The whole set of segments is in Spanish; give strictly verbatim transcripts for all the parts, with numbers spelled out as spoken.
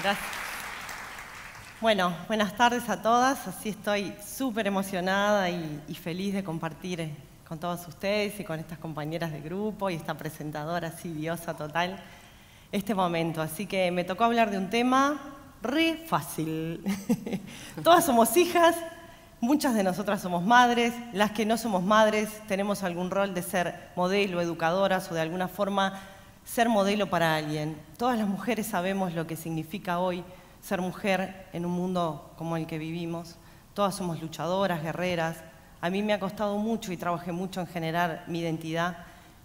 Gracias. Bueno, buenas tardes a todas. Así estoy súper emocionada y, y feliz de compartir con todos ustedes y con estas compañeras de grupo y esta presentadora así diosa total este momento. Así que me tocó hablar de un tema re fácil. Todas somos hijas, muchas de nosotras somos madres, las que no somos madres tenemos algún rol de ser modelo, educadoras o de alguna forma ser modelo para alguien. Todas las mujeres sabemos lo que significa hoy ser mujer en un mundo como el que vivimos. Todas somos luchadoras, guerreras. A mí me ha costado mucho y trabajé mucho en generar mi identidad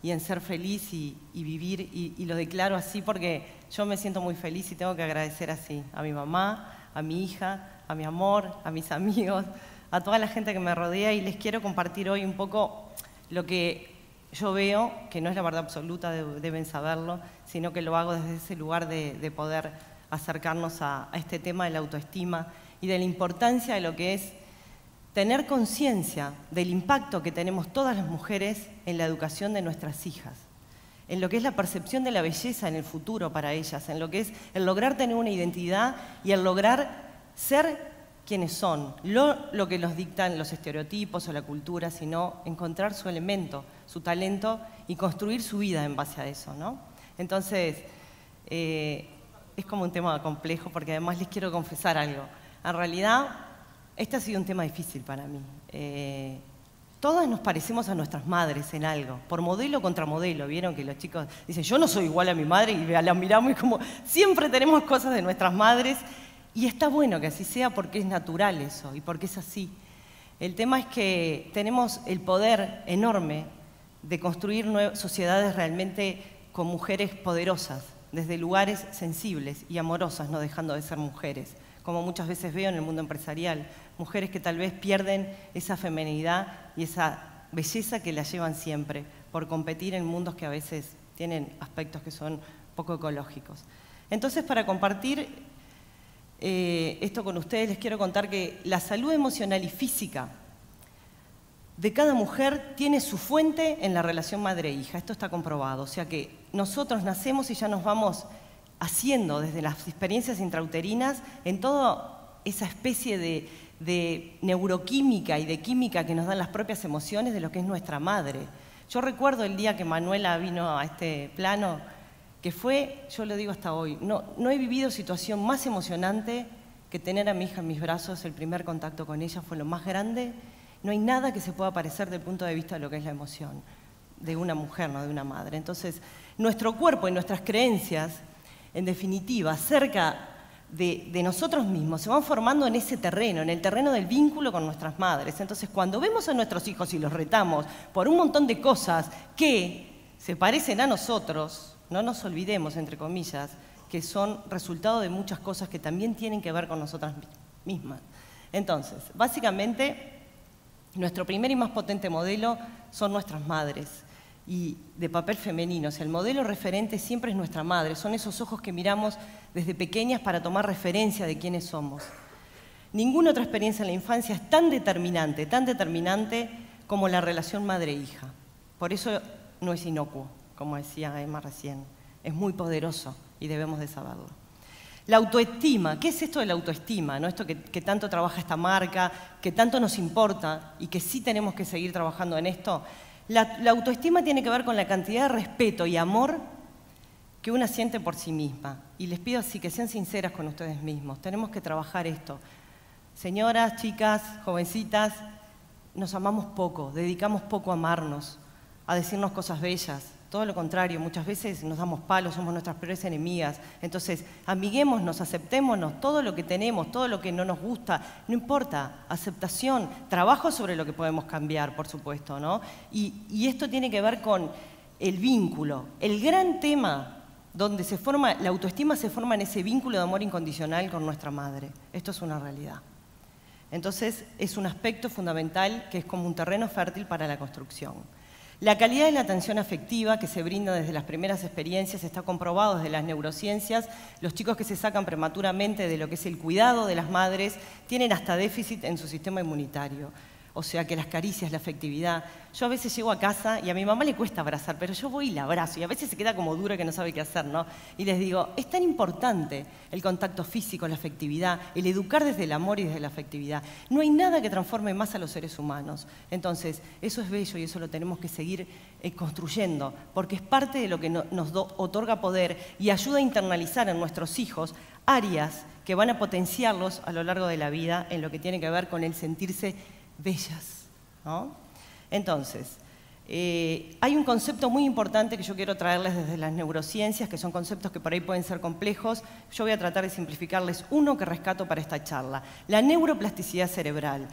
y en ser feliz y, y vivir, y, y lo declaro así porque yo me siento muy feliz y tengo que agradecer así a mi mamá, a mi hija, a mi amor, a mis amigos, a toda la gente que me rodea, y les quiero compartir hoy un poco lo que yo veo, que no es la verdad absoluta, deben saberlo, sino que lo hago desde ese lugar de, de poder acercarnos a, a este tema de la autoestima y de la importancia de lo que es tener conciencia del impacto que tenemos todas las mujeres en la educación de nuestras hijas, en lo que es la percepción de la belleza en el futuro para ellas, en lo que es el lograr tener una identidad y el lograr ser quiénes son, no lo que los dictan los estereotipos o la cultura, sino encontrar su elemento, su talento y construir su vida en base a eso, ¿no? Entonces, eh, es como un tema complejo porque además les quiero confesar algo. En realidad, este ha sido un tema difícil para mí. Eh, todas nos parecemos a nuestras madres en algo, por modelo contra modelo. Vieron que los chicos dicen, yo no soy igual a mi madre, y la miramos y como siempre tenemos cosas de nuestras madres. Y está bueno que así sea porque es natural eso y porque es así. El tema es que tenemos el poder enorme de construir sociedades realmente con mujeres poderosas, desde lugares sensibles y amorosas, no dejando de ser mujeres, como muchas veces veo en el mundo empresarial, mujeres que tal vez pierden esa feminidad y esa belleza que la llevan siempre por competir en mundos que a veces tienen aspectos que son poco ecológicos. Entonces, para compartir Eh, esto con ustedes, les quiero contar que la salud emocional y física de cada mujer tiene su fuente en la relación madre-hija. Esto está comprobado, o sea que nosotros nacemos y ya nos vamos haciendo desde las experiencias intrauterinas en toda esa especie de, de neuroquímica y de química que nos dan las propias emociones de lo que es nuestra madre. Yo recuerdo el día que Manuela vino a este plano, que fue, yo lo digo hasta hoy, no, no he vivido situación más emocionante que tener a mi hija en mis brazos. El primer contacto con ella fue lo más grande. No hay nada que se pueda parecer desde el punto de vista de lo que es la emoción de una mujer, no de una madre. Entonces, nuestro cuerpo y nuestras creencias, en definitiva, acerca de, de nosotros mismos, se van formando en ese terreno, en el terreno del vínculo con nuestras madres. Entonces, cuando vemos a nuestros hijos y los retamos por un montón de cosas que se parecen a nosotros, no nos olvidemos, entre comillas, que son resultado de muchas cosas que también tienen que ver con nosotras mismas. Entonces, básicamente, nuestro primer y más potente modelo son nuestras madres, y de papel femenino. O sea, el modelo referente siempre es nuestra madre, son esos ojos que miramos desde pequeñas para tomar referencia de quiénes somos. Ninguna otra experiencia en la infancia es tan determinante, tan determinante como la relación madre-hija. Por eso no es inocuo, como decía Emma recién, es muy poderoso y debemos de saberlo. La autoestima, ¿qué es esto de la autoestima? ¿No? Esto que, que tanto trabaja esta marca, que tanto nos importa y que sí tenemos que seguir trabajando en esto. La, la autoestima tiene que ver con la cantidad de respeto y amor que una siente por sí misma. Y les pido así que sean sinceras con ustedes mismos, tenemos que trabajar esto. Señoras, chicas, jovencitas, nos amamos poco, dedicamos poco a amarnos, a decirnos cosas bellas. Todo lo contrario, muchas veces nos damos palos, somos nuestras peores enemigas. Entonces, amiguémonos, aceptémonos, todo lo que tenemos, todo lo que no nos gusta, no importa, aceptación, trabajo sobre lo que podemos cambiar, por supuesto, ¿no? Y, y esto tiene que ver con el vínculo. El gran tema donde se forma, la autoestima se forma en ese vínculo de amor incondicional con nuestra madre. Esto es una realidad. Entonces, es un aspecto fundamental que es como un terreno fértil para la construcción. La calidad de la atención afectiva que se brinda desde las primeras experiencias está comprobado desde las neurociencias. Los chicos que se sacan prematuramente de lo que es el cuidado de las madres tienen hasta déficit en su sistema inmunitario. o sea que las caricias, la afectividad. Yo a veces llego a casa y a mi mamá le cuesta abrazar, pero yo voy y la abrazo y a veces se queda como dura que no sabe qué hacer, ¿no? Y les digo, es tan importante el contacto físico, la afectividad, el educar desde el amor y desde la afectividad. No hay nada que transforme más a los seres humanos. Entonces, eso es bello y eso lo tenemos que seguir eh, construyendo, porque es parte de lo que no, nos do, otorga poder y ayuda a internalizar en nuestros hijos áreas que van a potenciarlos a lo largo de la vida en lo que tiene que ver con el sentirse bellas, ¿no? Entonces, eh, hay un concepto muy importante que yo quiero traerles desde las neurociencias, que son conceptos que por ahí pueden ser complejos. Yo voy a tratar de simplificarles uno que rescato para esta charla. La neuroplasticidad cerebral.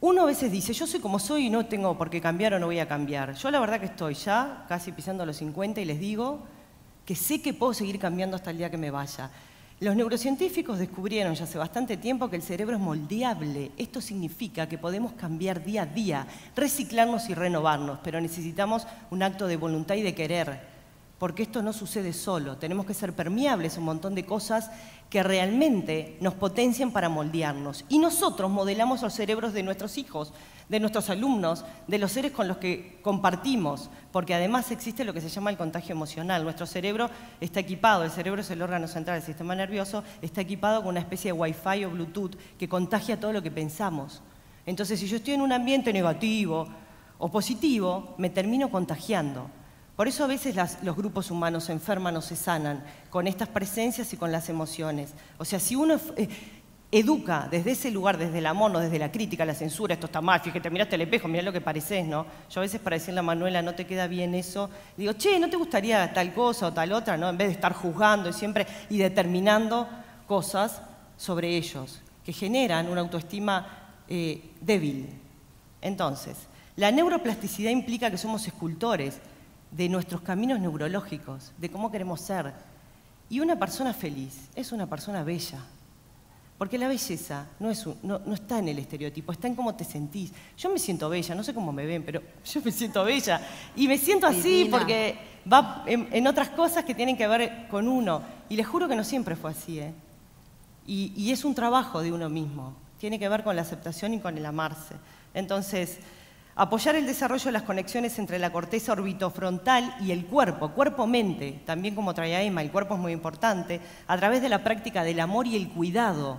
Uno a veces dice, yo soy como soy y no tengo por qué cambiar o no voy a cambiar. Yo la verdad que estoy ya casi pisando los cincuenta y les digo que sé que puedo seguir cambiando hasta el día que me vaya. Los neurocientíficos descubrieron ya hace bastante tiempo que el cerebro es moldeable. Esto significa que podemos cambiar día a día, reciclarnos y renovarnos, pero necesitamos un acto de voluntad y de querer, porque esto no sucede solo. Tenemos que ser permeables a un montón de cosas que realmente nos potencian para moldearnos. Y nosotros modelamos los cerebros de nuestros hijos, de nuestros alumnos, de los seres con los que compartimos, porque además existe lo que se llama el contagio emocional. Nuestro cerebro está equipado, el cerebro es el órgano central del sistema nervioso, está equipado con una especie de wifi o bluetooth que contagia todo lo que pensamos. Entonces, si yo estoy en un ambiente negativo o positivo, me termino contagiando. Por eso a veces las, los grupos humanos se enferman o se sanan con estas presencias y con las emociones. O sea, si uno eh, educa desde ese lugar, desde el amor, no desde la crítica, la censura, esto está mal, fíjate, miraste el espejo, mirá lo que pareces, ¿no? Yo a veces para decirle a Manuela, no te queda bien eso, digo, che, ¿no te gustaría tal cosa o tal otra? ¿No? En vez de estar juzgando y siempre y determinando cosas sobre ellos, que generan una autoestima eh, débil. Entonces, la neuroplasticidad implica que somos escultores de nuestros caminos neurológicos, de cómo queremos ser. Y una persona feliz es una persona bella, porque la belleza no, es un, no, no está en el estereotipo, está en cómo te sentís. Yo me siento bella, no sé cómo me ven, pero yo me siento bella. Y me siento así divina, porque va en, en otras cosas que tienen que ver con uno. Y les juro que no siempre fue así, ¿eh? Y, y es un trabajo de uno mismo, tiene que ver con la aceptación y con el amarse. Entonces, apoyar el desarrollo de las conexiones entre la corteza orbitofrontal y el cuerpo, cuerpo-mente, también como trae Emma, el cuerpo es muy importante, a través de la práctica del amor y el cuidado.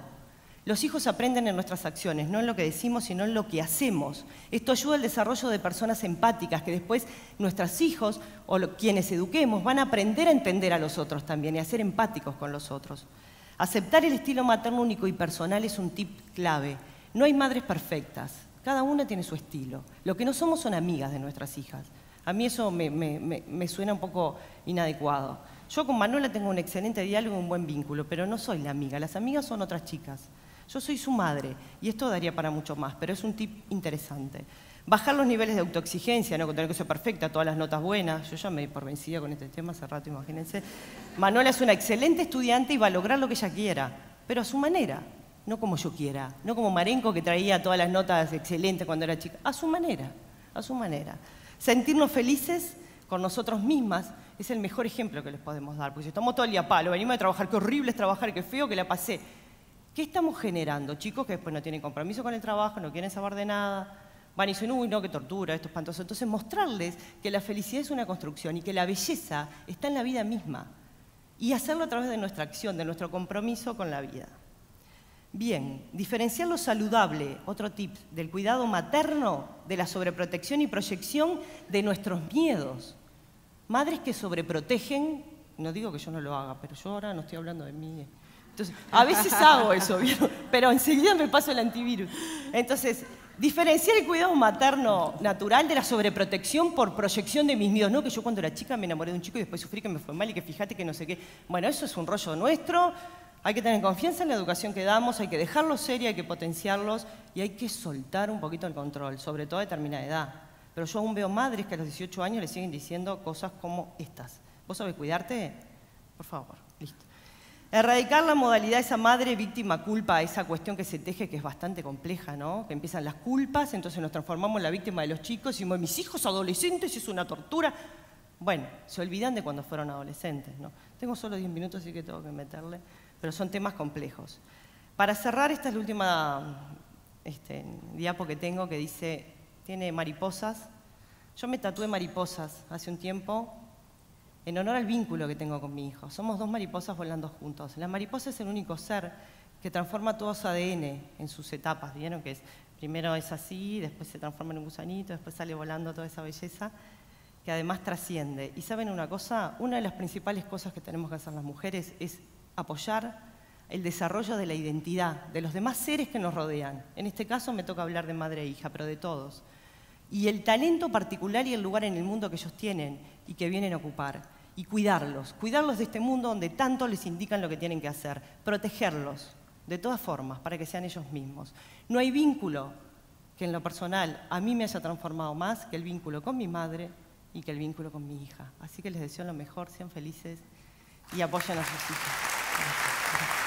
Los hijos aprenden en nuestras acciones, no en lo que decimos, sino en lo que hacemos. Esto ayuda al desarrollo de personas empáticas, que después nuestros hijos o quienes eduquemos van a aprender a entender a los otros también y a ser empáticos con los otros. Aceptar el estilo materno único y personal es un tip clave. No hay madres perfectas. Cada una tiene su estilo. Lo que no somos son amigas de nuestras hijas. A mí eso me, me, me, me suena un poco inadecuado. Yo con Manuela tengo un excelente diálogo y un buen vínculo, pero no soy la amiga. Las amigas son otras chicas. Yo soy su madre y esto daría para mucho más, pero es un tip interesante. Bajar los niveles de autoexigencia, no tener que ser perfecta, todas las notas buenas. Yo ya me di por vencida con este tema hace rato, imagínense. Manuela es una excelente estudiante y va a lograr lo que ella quiera, pero a su manera. No como yo quiera, no como Marenco que traía todas las notas excelentes cuando era chica. A su manera, a su manera. Sentirnos felices con nosotros mismas es el mejor ejemplo que les podemos dar. Porque si estamos todo el día palo, venimos de trabajar, qué horrible es trabajar, qué feo que la pasé. ¿Qué estamos generando? Chicos que después no tienen compromiso con el trabajo, no quieren saber de nada. Van y dicen, uy, no, qué tortura, esto es espantoso. Entonces mostrarles que la felicidad es una construcción y que la belleza está en la vida misma. Y hacerlo a través de nuestra acción, de nuestro compromiso con la vida. Bien, diferenciar lo saludable, otro tip, del cuidado materno, de la sobreprotección y proyección de nuestros miedos. Madres que sobreprotegen, no digo que yo no lo haga, pero yo ahora no estoy hablando de mí. Entonces, a veces hago eso, ¿vieron? Pero enseguida me paso el antivirus. Entonces, diferenciar el cuidado materno natural de la sobreprotección por proyección de mis miedos. No, que yo cuando era chica me enamoré de un chico y después sufrí que me fue mal y que fíjate que no sé qué. Bueno, eso es un rollo nuestro. Hay que tener confianza en la educación que damos, hay que dejarlos serios, hay que potenciarlos y hay que soltar un poquito el control, sobre todo a determinada edad. Pero yo aún veo madres que a los dieciocho años le siguen diciendo cosas como estas. ¿Vos sabés cuidarte? Por favor, listo. Erradicar la modalidad esa madre víctima-culpa, esa cuestión que se teje que es bastante compleja, ¿no? Que empiezan las culpas, entonces nos transformamos en la víctima de los chicos y decimos, mis hijos adolescentes es una tortura. Bueno, se olvidan de cuando fueron adolescentes, ¿no? Tengo solo diez minutos, así que tengo que meterle... pero son temas complejos. Para cerrar, esta es la última este, diapo que tengo que dice, tiene mariposas. Yo me tatué mariposas hace un tiempo en honor al vínculo que tengo con mi hijo. Somos dos mariposas volando juntos. La mariposa es el único ser que transforma todo su A D N en sus etapas. ¿Vieron que es? Primero es así, después se transforma en un gusanito, después sale volando toda esa belleza que además trasciende. Y ¿saben una cosa? Una de las principales cosas que tenemos que hacer las mujeres es apoyar el desarrollo de la identidad de los demás seres que nos rodean. En este caso me toca hablar de madre e hija, pero de todos. Y el talento particular y el lugar en el mundo que ellos tienen y que vienen a ocupar. Y cuidarlos, cuidarlos de este mundo donde tanto les indican lo que tienen que hacer. Protegerlos, de todas formas, para que sean ellos mismos. No hay vínculo que en lo personal a mí me haya transformado más que el vínculo con mi madre y que el vínculo con mi hija. Así que les deseo lo mejor, sean felices y apoyen a sus hijos. Gracias.